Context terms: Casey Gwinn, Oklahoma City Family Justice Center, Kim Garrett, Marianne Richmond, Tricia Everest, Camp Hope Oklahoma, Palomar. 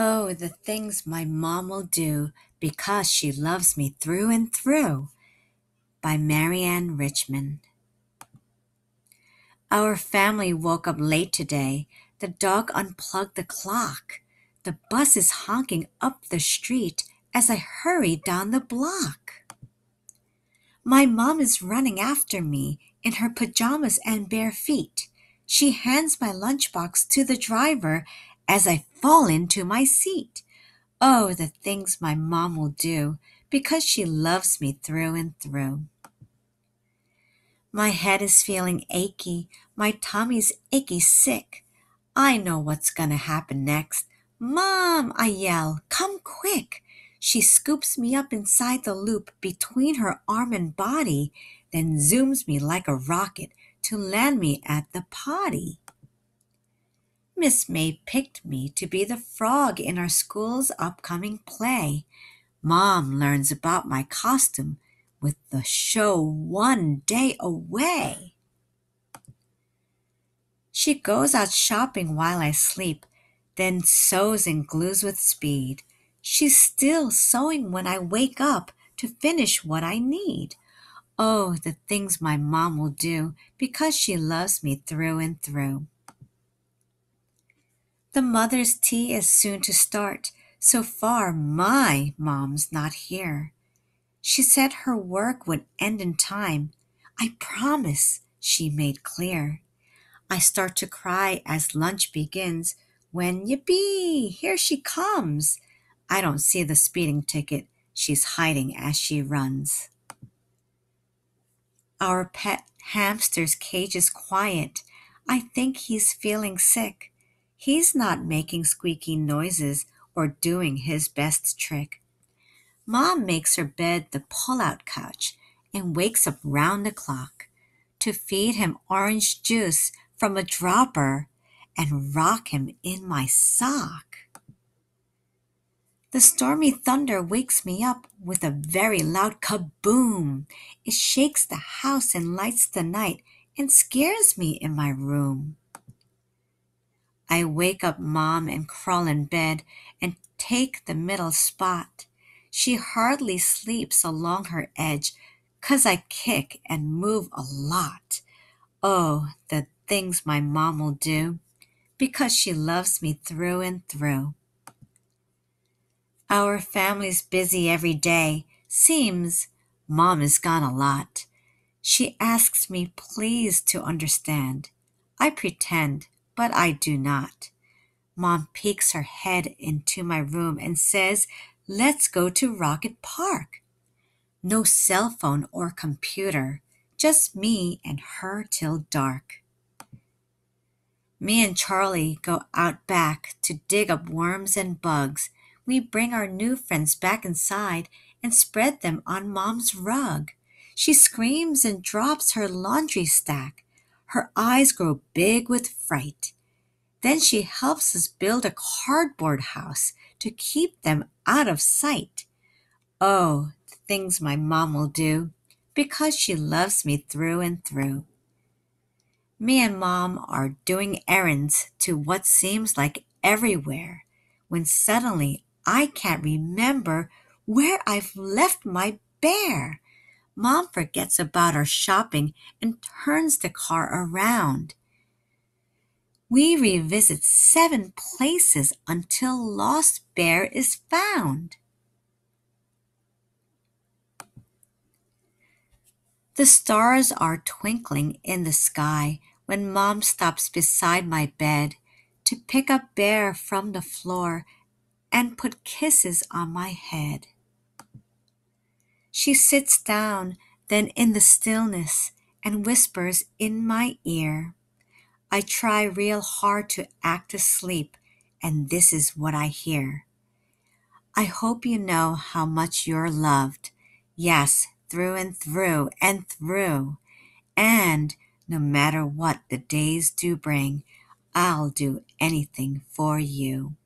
Oh, the things my mom will do because she loves me through and through, by Marianne Richmond. Our family woke up late today. The dog unplugged the clock. The bus is honking up the street as I hurry down the block. My mom is running after me in her pajamas and bare feet. She hands my lunchbox to the driver as I fall into my seat. Oh, the things my mom will do because she loves me through and through. My head is feeling achy. My tummy's icky sick. I know what's gonna happen next. Mom, I yell, come quick. She scoops me up inside the loop between her arm and body, then zooms me like a rocket to land me at the potty. Miss May picked me to be the frog in our school's upcoming play. Mom learns about my costume with the show one day away. She goes out shopping while I sleep, then sews and glues with speed. She's still sewing when I wake up to finish what I need. Oh, the things my mom will do because she loves me through and through. The mother's tea is soon to start. So far, my mom's not here. She said her work would end in time. I promise, she made clear. I start to cry as lunch begins. When yippee, here she comes. I don't see the speeding ticket she's hiding as she runs. Our pet hamster's cage is quiet. I think he's feeling sick. He's not making squeaky noises or doing his best trick. Mom makes her bed the pull-out couch and wakes up round the clock to feed him orange juice from a dropper and rock him in my sock. The stormy thunder wakes me up with a very loud kaboom. It shakes the house and lights the night and scares me in my room. I wake up Mom and crawl in bed and take the middle spot. She hardly sleeps along her edge 'cause I kick and move a lot. Oh, the things my mom will do because she loves me through and through. Our family's busy every day. Seems Mom is gone a lot. She asks me please to understand. I pretend, but I do not. Mom peeks her head into my room and says, let's go to Rocket Park. No cell phone or computer. Just me and her till dark. Me and Charlie go out back to dig up worms and bugs. We bring our new friends back inside and spread them on Mom's rug. She screams and drops her laundry stack. Her eyes grow big with fright. Then she helps us build a cardboard house to keep them out of sight. Oh, the things my mom will do because she loves me through and through. Me and Mom are doing errands to what seems like everywhere when suddenly I can't remember where I've left my bear. Mom forgets about our shopping and turns the car around. We revisit 7 places until lost bear is found. The stars are twinkling in the sky when Mom stops beside my bed to pick up bear from the floor and put kisses on my head. She sits down, then in the stillness, and whispers in my ear. I try real hard to act asleep, and this is what I hear. I hope you know how much you're loved. Yes, through and through and through. And no matter what the days do bring, I'll do anything for you.